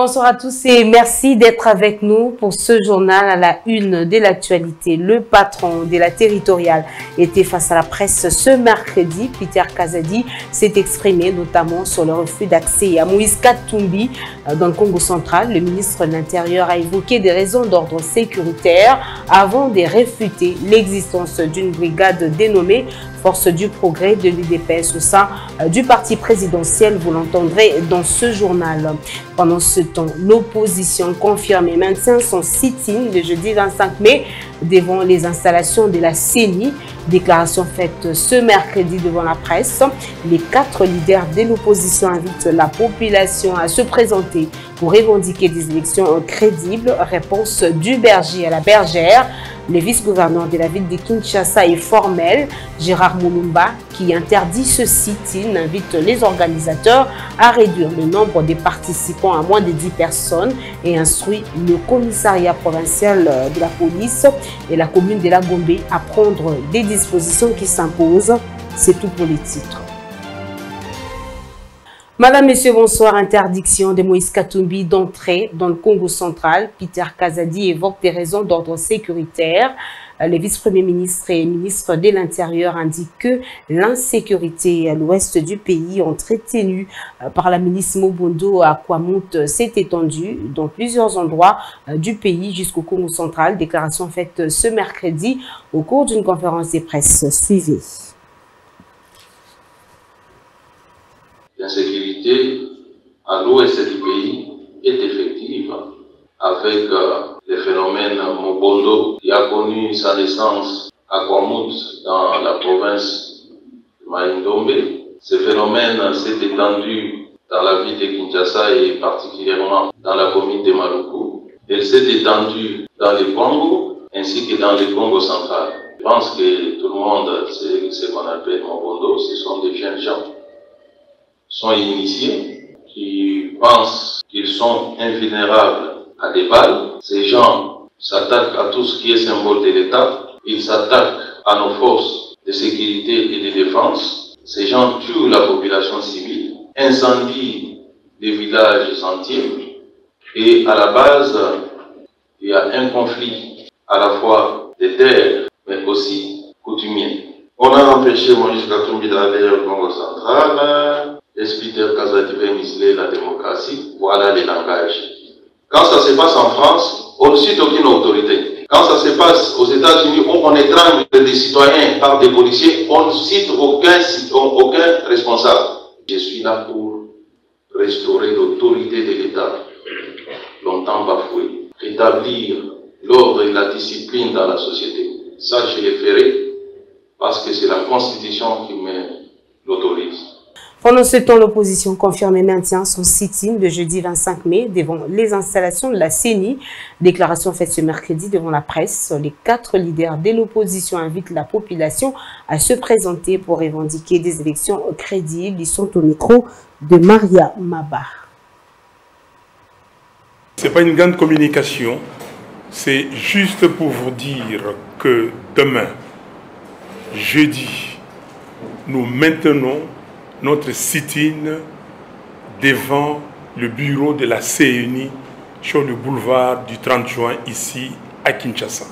Bonsoir à tous et merci d'être avec nous pour ce journal à la une de l'actualité. Le patron de la territoriale était face à la presse ce mercredi. Peter Kazadi s'est exprimé notamment sur le refus d'accès à Moïse Katumbi dans le Congo central. Le ministre de l'Intérieur a évoqué des raisons d'ordre sécuritaire avant de réfuter l'existence d'une brigade dénommée Force du progrès de l'UDPS au sein du parti présidentiel, vous l'entendrez dans ce journal. Pendant ce temps, l'opposition confirme et maintient son sit-in le jeudi 25 mai devant les installations de la CENI. Déclaration faite ce mercredi devant la presse. Les quatre leaders de l'opposition invitent la population à se présenter pour revendiquer des élections crédibles. Réponse du berger à la bergère. Le vice-gouverneur de la ville de Kinshasa est formel. Gérard Mulumba, qui interdit ce sit-in, invite les organisateurs à réduire le nombre des participants à moins de 10 personnes et instruit le commissariat provincial de la police et la commune de Lagombe à prendre des dispositions qui s'imposent. C'est tout pour les titres. Madame, Monsieur, bonsoir. Interdiction de Moïse Katumbi d'entrer dans le Congo central. Peter Kazadi évoque des raisons d'ordre sécuritaire. Le vice-premier ministre et ministre de l'Intérieur indiquent que l'insécurité à l'ouest du pays, entretenue par la ministre Mobundo à Kwamouth, s'est étendue dans plusieurs endroits du pays jusqu'au Congo central. Déclaration faite ce mercredi au cours d'une conférence de presse suivie. L'insécurité à l'ouest du pays est effective avec le phénomène Mobundo qui a connu sa naissance à Kwamouth dans la province de Maïndombe. Ce phénomène s'est étendu dans la ville de Kinshasa et particulièrement dans la commune de Maluku. Il s'est étendu dans le Congo ainsi que dans le Congo central. Je pense que tout le monde sait ce qu'on appelle Mobundo, ce sont des jeunes gens. Sont initiés, qui pensent qu'ils sont invulnérables à des balles. Ces gens s'attaquent à tout ce qui est symbole de l'État. Ils s'attaquent à nos forces de sécurité et de défense. Ces gens tuent la population civile, incendient des villages entiers. Et à la base, il y a un conflit à la fois des terres, mais aussi coutumier. On a empêché Moïse Katumbi d'aller au Congo central. Peter Kazadi veut museler la démocratie, voilà les langages. Quand ça se passe en France, on ne cite aucune autorité. Quand ça se passe aux États-Unis, on étrangle des citoyens par des policiers, on ne cite aucun responsable. Je suis là pour restaurer l'autorité de l'État, longtemps bafouée, rétablir l'ordre et la discipline dans la société. Ça, je le ferai parce que c'est la Constitution qui me l'autorise. Pendant ce temps, l'opposition confirme et maintient son sit-in le jeudi 25 mai devant les installations de la CENI. Déclaration faite ce mercredi devant la presse. Les quatre leaders de l'opposition invitent la population à se présenter pour revendiquer des élections crédibles. Ils sont au micro de Maria Mabar. Ce n'est pas une grande communication, c'est juste pour vous dire que demain, jeudi, nous maintenons notre sit-in devant le bureau de la CENI sur le boulevard du 30 juin ici à Kinshasa.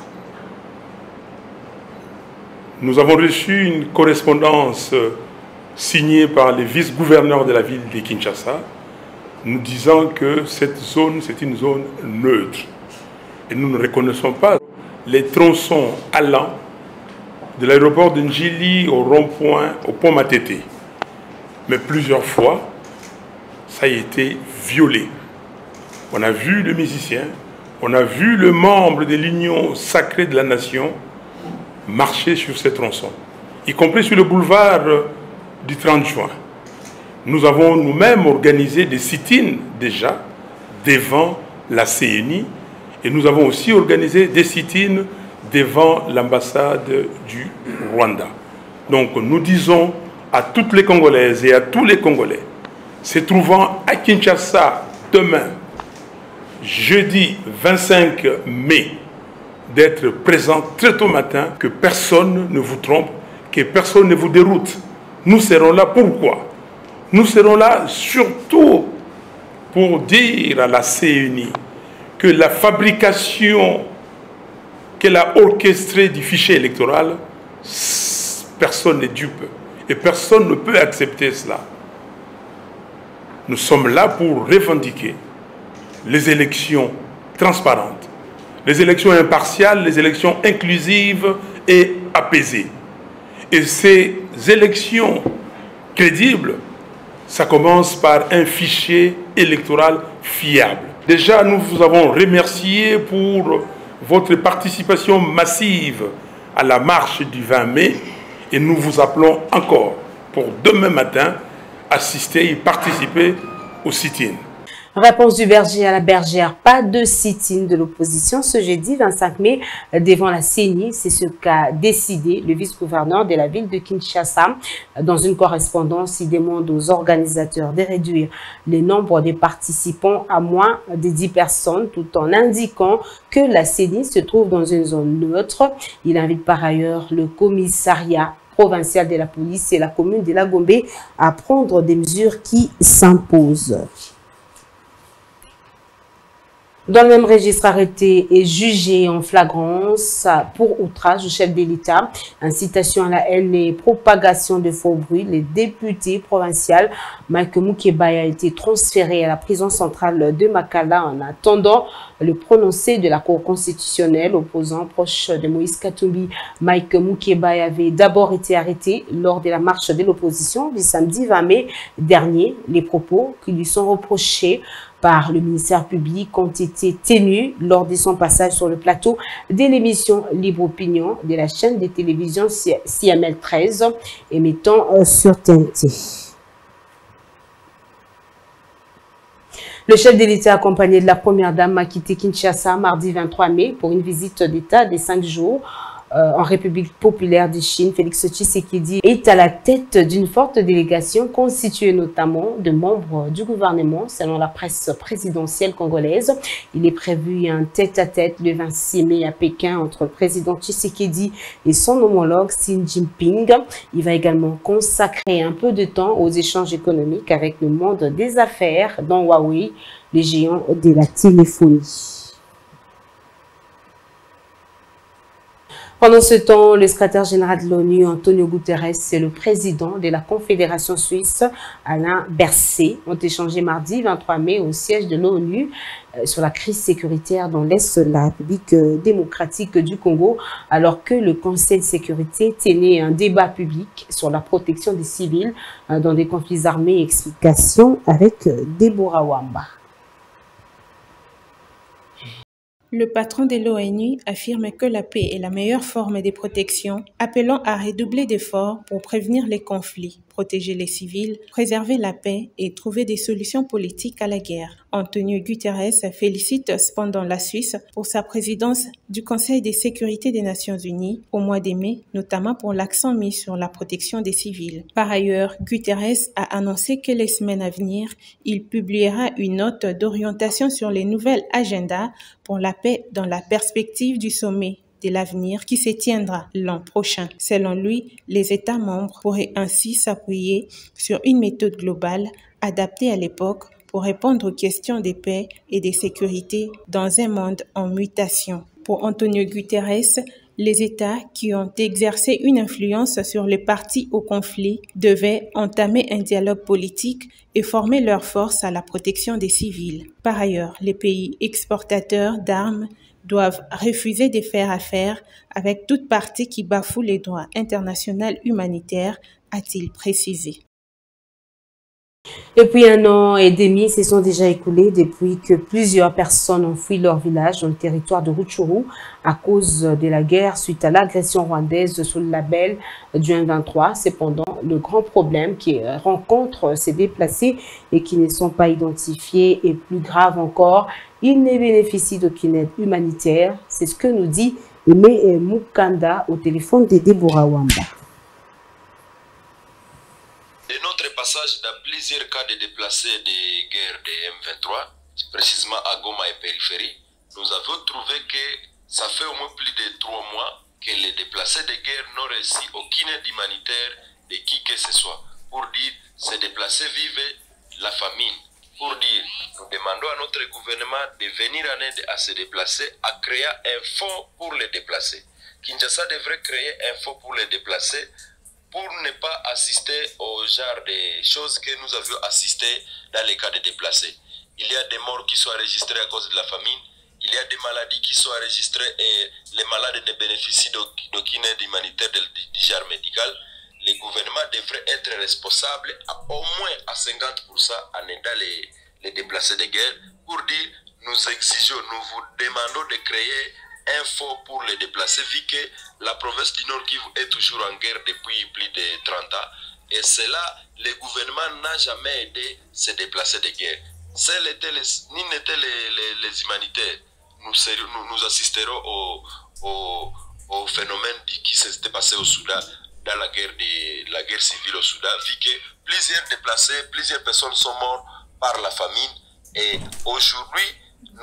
Nous avons reçu une correspondance signée par le vice-gouverneur de la ville de Kinshasa nous disant que cette zone, c'est une zone neutre. Et nous ne reconnaissons pas les tronçons allant de l'aéroport de Njili au rond-point, au pont Matete. Mais plusieurs fois, ça a été violé. On a vu le musicien, on a vu le membre de l'Union sacrée de la nation marcher sur ces tronçons, y compris sur le boulevard du 30 juin. Nous avons nous-mêmes organisé des sit-ins déjà devant la CENI et nous avons aussi organisé des sit-ins devant l'ambassade du Rwanda. Donc nous disons à toutes les Congolaises et à tous les Congolais se trouvant à Kinshasa demain, jeudi 25 mai, d'être présents très tôt matin, que personne ne vous trompe, que personne ne vous déroute. Nous serons là pourquoi? Nous serons là surtout pour dire à la CENI que la fabrication qu'elle a orchestrée du fichier électoral, personne n'est dupe et personne ne peut accepter cela. Nous sommes là pour revendiquer les élections transparentes, les élections impartiales, les élections inclusives et apaisées. Et ces élections crédibles, ça commence par un fichier électoral fiable. Déjà, nous vous avons remercié pour votre participation massive à la marche du 20 mai et nous vous appelons encore pour demain matin assister et participer au sit-in. Réponse du berger à la bergère, pas de sit-in de l'opposition ce jeudi 25 mai devant la CENI. C'est ce qu'a décidé le vice-gouverneur de la ville de Kinshasa. Dans une correspondance, il demande aux organisateurs de réduire le nombre de participants à moins de 10 personnes tout en indiquant que la CENI se trouve dans une zone neutre. Il invite par ailleurs le commissariat provincial de la police et la commune de Lagombe à prendre des mesures qui s'imposent. Dans le même registre, arrêté et jugé en flagrance pour outrage au chef de l'État, incitation à la haine et propagation de faux bruits, le député provincial Mike Mukebayi a été transféré à la prison centrale de Makala en attendant le prononcé de la Cour constitutionnelle. Opposant proche de Moïse Katumbi, Mike Mukebayi avait d'abord été arrêté lors de la marche de l'opposition du samedi 20 mai dernier. Les propos qui lui sont reprochés par le ministère public ont été tenus lors de son passage sur le plateau de l'émission Libre Opinion de la chaîne de télévision CML 13 émettant sur TNT. Le chef de l'État accompagné de la première dame a quitté Kinshasa mardi 23 mai pour une visite d'État de 5 jours. En République populaire de Chine, Félix-Antoine Tshisekedi est à la tête d'une forte délégation constituée notamment de membres du gouvernement, selon la presse présidentielle congolaise. Il est prévu un tête-à-tête le 26 mai à Pékin entre le président Tshisekedi et son homologue Xi Jinping. Il va également consacrer un peu de temps aux échanges économiques avec le monde des affaires, dont Huawei, les géants de la téléphonie. Pendant ce temps, le secrétaire général de l'ONU, Antonio Guterres, et le président de la Confédération suisse, Alain Berset, ont échangé mardi 23 mai au siège de l'ONU sur la crise sécuritaire dans l'Est de la République démocratique du Congo, alors que le Conseil de sécurité tenait un débat public sur la protection des civils dans des conflits armés. Explication avec Deborah Wamba. Le patron de l'ONU affirme que la paix est la meilleure forme de protection, appelant à redoubler d'efforts pour prévenir les conflits, protéger les civils, préserver la paix et trouver des solutions politiques à la guerre. Antonio Guterres félicite cependant la Suisse pour sa présidence du Conseil de sécurité des Nations Unies au mois de mai, notamment pour l'accent mis sur la protection des civils. Par ailleurs, Guterres a annoncé que les semaines à venir, il publiera une note d'orientation sur les nouvelles agendas pour la paix dans la perspective du sommet de l'avenir qui se tiendra l'an prochain. Selon lui, les États membres pourraient ainsi s'appuyer sur une méthode globale adaptée à l'époque pour répondre aux questions de paix et de sécurité dans un monde en mutation. Pour Antonio Guterres, les États qui ont exercé une influence sur les parties au conflit devaient entamer un dialogue politique et former leurs forces à la protection des civils. Par ailleurs, les pays exportateurs d'armes doivent refuser de faire affaire avec toute partie qui bafoue les droits internationaux humanitaires, a-t-il précisé. Depuis 1 an et demi, se sont déjà écoulés depuis que plusieurs personnes ont fui leur village dans le territoire de Rutshuru à cause de la guerre suite à l'agression rwandaise sous le label du M23. Cependant, le grand problème qu'ils rencontrent ces déplacés et qui ne sont pas identifiés est plus grave encore. Ils ne bénéficient d'aucune aide humanitaire. C'est ce que nous dit Aimé Mukanda au téléphone de Deborah Wamba. De notre passage dans plusieurs cas de déplacés de guerre des M23, précisément à Goma et périphérie, nous avons trouvé que ça fait au moins plus de 3 mois que les déplacés de guerre n'ont reçu aucune aide humanitaire de qui que ce soit. Pour dire, ces déplacés vivent la famine, pour dire, nous demandons à notre gouvernement de venir en aide à ces déplacés, à créer un fonds pour les déplacés. Kinshasa devrait créer un fonds pour les déplacés pour ne pas assister au genre de choses que nous avions assisté dans les cas de déplacés. Il y a des morts qui sont enregistrés à cause de la famine, il y a des maladies qui sont enregistrées et les malades ne bénéficient d'aucune aide humanitaire du genre médical. Le gouvernement devrait être responsable à, au moins à 50% en aidant les déplacés de guerre pour dire nous exigeons, nous vous demandons de créer un fonds pour les déplacés vu que la province du Nord Kivu est toujours en guerre depuis plus de 30 ans et cela, le gouvernement n'a jamais aidé ces déplacés de guerre. Celles étaient les humanitaires. Nous assisterons au phénomène qui s'était passé au Soudan, dans la guerre civile au Soudan, vu que plusieurs déplacés, plusieurs personnes sont mortes par la famine. Et aujourd'hui,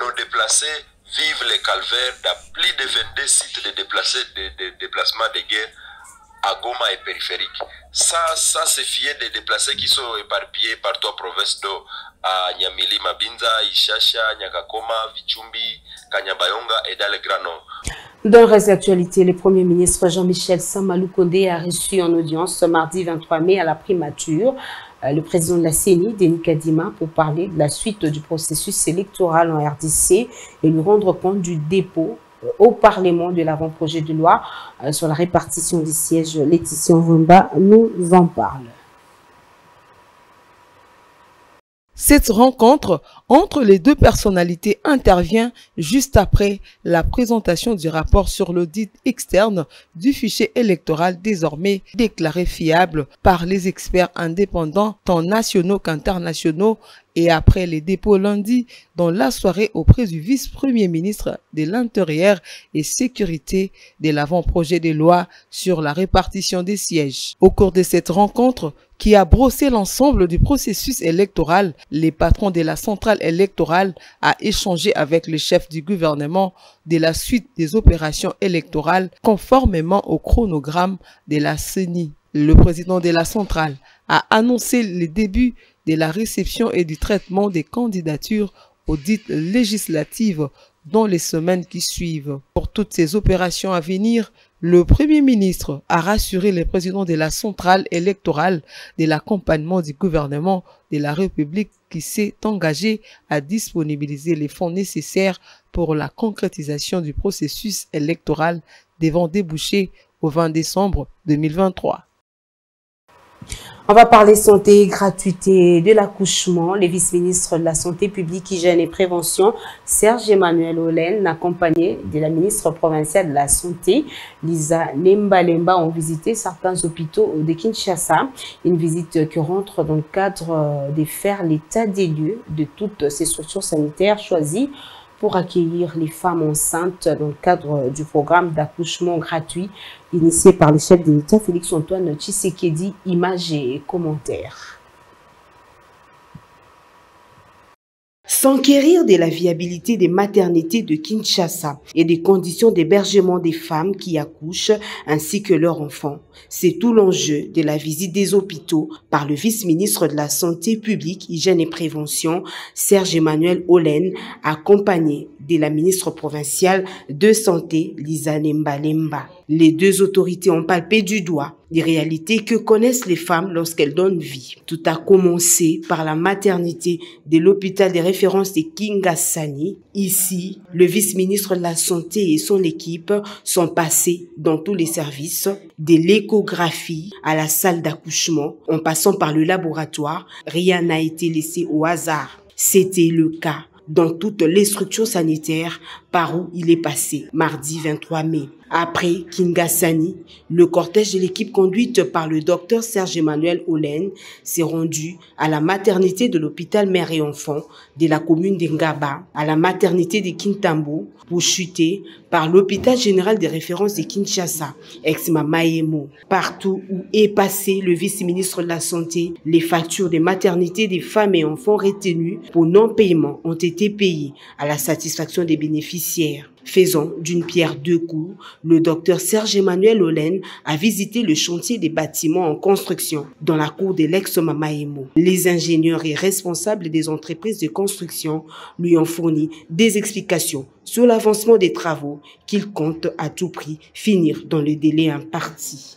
nos déplacés vivent les calvaires dans plus de 22 sites de déplacés, de déplacements de guerre à Goma et périphérique. Ça c'est fier des déplacés qui sont éparpillés partout en province d'eau, à Nyamili, Mabinza, Ishasha, Nyakakoma, Vichumbi, Kanyabayonga et dans le Grand Nord. Dans le reste de l'actualité, le Premier ministre Jean-Michel Samalou Kondé a reçu en audience ce mardi 23 mai à la primature le président de la CENI, Denis Kadima, pour parler de la suite du processus électoral en RDC et lui rendre compte du dépôt au Parlement de l'avant-projet de loi sur la répartition des sièges. Laetitia Wamba nous en parle. Cette rencontre entre les deux personnalités intervient juste après la présentation du rapport sur l'audit externe du fichier électoral désormais déclaré fiable par les experts indépendants tant nationaux qu'internationaux et après les dépôts lundi dans la soirée auprès du vice-premier ministre de l'Intérieur et Sécurité de l'avant-projet des lois sur la répartition des sièges. Au cours de cette rencontre qui a brossé l'ensemble du processus électoral, les patrons de la centrale électorale a échangé avec le chef du gouvernement de la suite des opérations électorales conformément au chronogramme de la CENI. Le président de la centrale a annoncé le début de la réception et du traitement des candidatures aux dites législatives dans les semaines qui suivent. Pour toutes ces opérations à venir, le Premier ministre a rassuré les présidents de la centrale électorale de l'accompagnement du gouvernement de la République qui s'est engagé à disponibiliser les fonds nécessaires pour la concrétisation du processus électoral devant déboucher au 20 décembre 2023. On va parler santé, gratuité de l'accouchement. Le vice-ministre de la Santé publique, Hygiène et Prévention, Serge Emmanuel Ollen, accompagné de la ministre provinciale de la Santé, Lisa Lemba Lemba, ont visité certains hôpitaux de Kinshasa. Une visite qui rentre dans le cadre de faire l'état des lieux de toutes ces structures sanitaires choisies pour accueillir les femmes enceintes dans le cadre du programme d'accouchement gratuit initié par le chef de l'État Félix-Antoine Tshisekedi. Images et commentaires. S'enquérir de la viabilité des maternités de Kinshasa et des conditions d'hébergement des femmes qui accouchent ainsi que leurs enfants, c'est tout l'enjeu de la visite des hôpitaux par le vice-ministre de la Santé publique, Hygiène et Prévention, Serge Emmanuel Ollen, accompagné de la ministre provinciale de Santé, Lisa Lemba Lemba. Les deux autorités ont palpé du doigt des réalités que connaissent les femmes lorsqu'elles donnent vie. Tout a commencé par la maternité de l'hôpital de référence de Kingasani. Ici, le vice-ministre de la Santé et son équipe sont passés dans tous les services, de l'échographie à la salle d'accouchement, en passant par le laboratoire. Rien n'a été laissé au hasard. C'était le cas dans toutes les structures sanitaires par où il est passé, mardi 23 mai. Après Kingasani, le cortège de l'équipe conduite par le docteur Serge Emmanuel Ollen s'est rendu à la maternité de l'hôpital Mère et Enfants de la commune d'Ngaba, à la maternité de Kintambo, pour chuter par l'hôpital général de référence de Kinshasa, ex-Mamaemo. Partout où est passé le vice-ministre de la Santé, les factures des maternités des femmes et enfants retenues pour non-paiement ont été payées à la satisfaction des bénéficiaires. judiciaire. Faisant d'une pierre deux coups, le docteur Serge Emmanuel Ollen a visité le chantier des bâtiments en construction dans la cour de l'ex-Mamaemo. Les ingénieurs et responsables des entreprises de construction lui ont fourni des explications sur l'avancement des travaux qu'il compte à tout prix finir dans le délai imparti.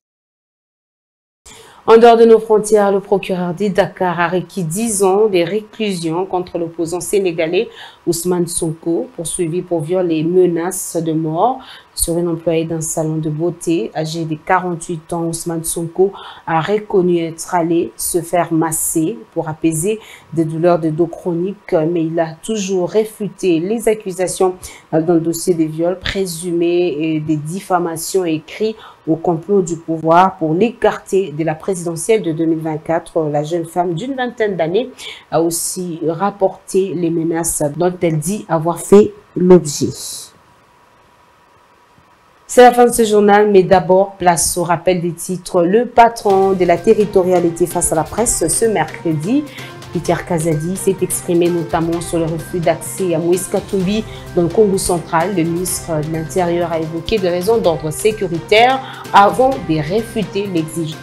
En dehors de nos frontières, le procureur de Dakar a requis 10 ans de réclusion contre l'opposant sénégalais Ousmane Sonko, poursuivi pour viol et menaces de mort sur une employée d'un salon de beauté. Âgé de 48 ans, Ousmane Sonko a reconnu être allé se faire masser pour apaiser des douleurs de dos chroniques, mais il a toujours réfuté les accusations dans le dossier des viols présumés et des diffamations écrites au complot du pouvoir pour l'écarter de la présidentielle de 2024. La jeune femme d'une vingtaine d'années a aussi rapporté les menaces dont elle dit avoir fait l'objet. C'est la fin de ce journal, mais d'abord, place au rappel des titres. Le patron de la territorialité face à la presse ce mercredi, Peter Kazadi, s'est exprimé notamment sur le refus d'accès à Moïse Katumbi dans le Congo central. Le ministre de l'Intérieur a évoqué des raisons d'ordre sécuritaire avant de réfuter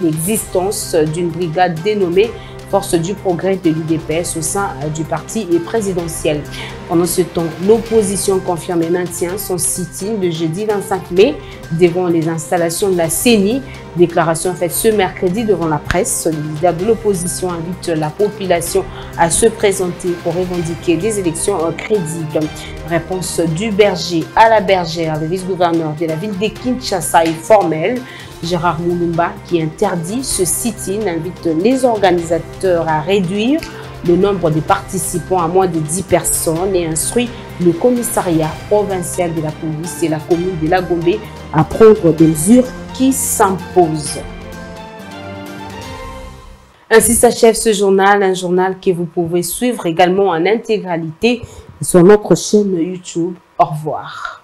l'existence d'une brigade dénommée Force du progrès de l'UDPS au sein du parti présidentiel. Pendant ce temps, l'opposition confirme et maintient son sit-in de jeudi 25 mai devant les installations de la CENI. Déclaration faite ce mercredi devant la presse, le leader de l'opposition invite la population à se présenter pour revendiquer des élections crédibles. Réponse du berger à la bergère, le vice-gouverneur de la ville de Kinshasa est formel. Gérard Mulumba, qui interdit ce sit-in, invite les organisateurs à réduire le nombre de participants à moins de 10 personnes et instruit le commissariat provincial de la police et la commune de Lagombe à prendre des mesures qui s'imposent. Ainsi s'achève ce journal, un journal que vous pouvez suivre également en intégralité sur notre chaîne YouTube. Au revoir.